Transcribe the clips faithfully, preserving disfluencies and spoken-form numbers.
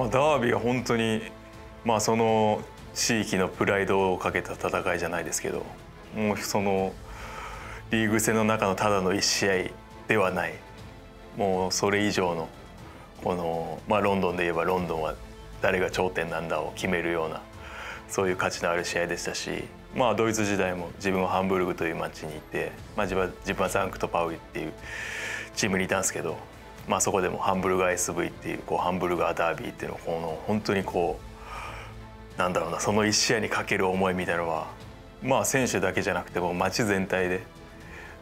まあ、ダービーは本当に、まあ、その地域のプライドをかけた戦いじゃないですけど、もうそのリーグ戦の中のただのいち試合ではない、もうそれ以上の、この、まあ、ロンドンで言えばロンドンは誰が頂点なんだを決めるような、そういう価値のある試合でしたし、まあ、ドイツ時代も自分はハンブルグという街にいて、まあ、自分は自分はザンクとパウリっていうチームにいたんですけど、まあ、そこでもハンブルグ エスブイ っていう、こうハンブルガーダービーっていうのを、この本当にこうなんだろうな、そのいち試合にかける思いみたいなのは、まあ、選手だけじゃなくてこう街全体で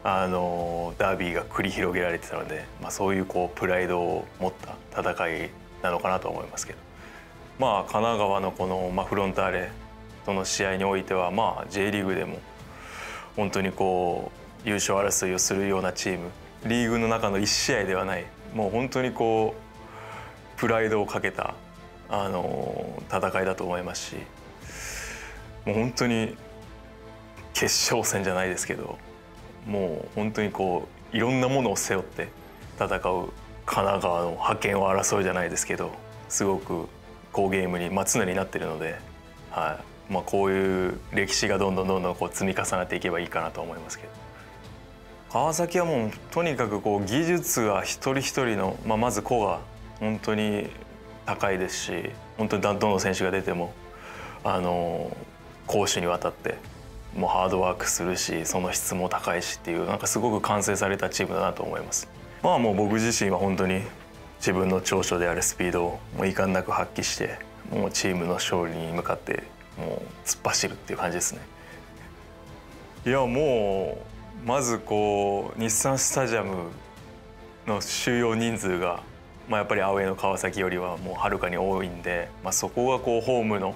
あのダービーが繰り広げられてたので、まあ、そういうこうプライドを持った戦いなのかなと思いますけど。まあ、神奈川のこの、まあ、フロンターレとの試合においては、まあ、J リーグでも本当にこう優勝争いをするようなチーム、リーグの中のいち試合ではない、もう本当にこうプライドをかけたあの戦いだと思いますし、もう本当に決勝戦じゃないですけど、もう本当にこういろんなものを背負って戦う神奈川の覇権を争うじゃないですけど、すごく好ゲームに、まあ、常になってるので、はい、まあ、こういう歴史がどんどんどんどんこう積み重なっていけばいいかなと思いますけど、川崎はもうとにかくこう技術が一人一人の、まあ、まず個が本当に高いですし、本当にどの選手が出てもあの攻守にわたってもうハードワークするし、その質も高いしっていう、なんかすごく完成されたチームだなと思います。まあ、もう僕自身は本当に自分の長所であるスピードをもう遺憾なく発揮して、もうチームの勝利に向かってもう突っ走るっていう感じですね。いや、もうまずこう日産スタジアムの収容人数が、まあ、やっぱりアウェーの川崎よりはもうはるかに多いんで、まあ、そこがこうホームの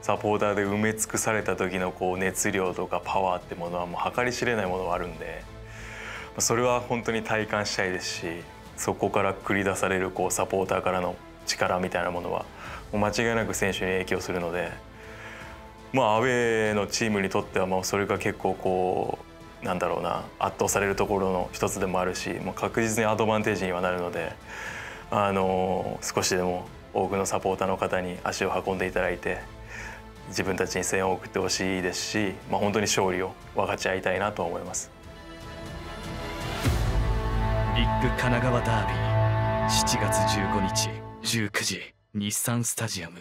サポーターで埋め尽くされた時のこう熱量とかパワーってものはもう計り知れないものがあるんで、それは本当に体感したいですし。そこから繰り出されるこうサポーターからの力みたいなものはもう間違いなく選手に影響するので、まあアウェーのチームにとってはもうそれが結構こうなんだろうな、圧倒されるところの一つでもあるし、もう確実にアドバンテージにはなるので、あの少しでも多くのサポーターの方に足を運んでいただいて、自分たちに声援を送ってほしいですし、まあ、本当に勝利を分かち合いたいなと思います。リッグ神奈川ダービー、しちがつじゅうごにちじゅうくじ、日産スタジアム。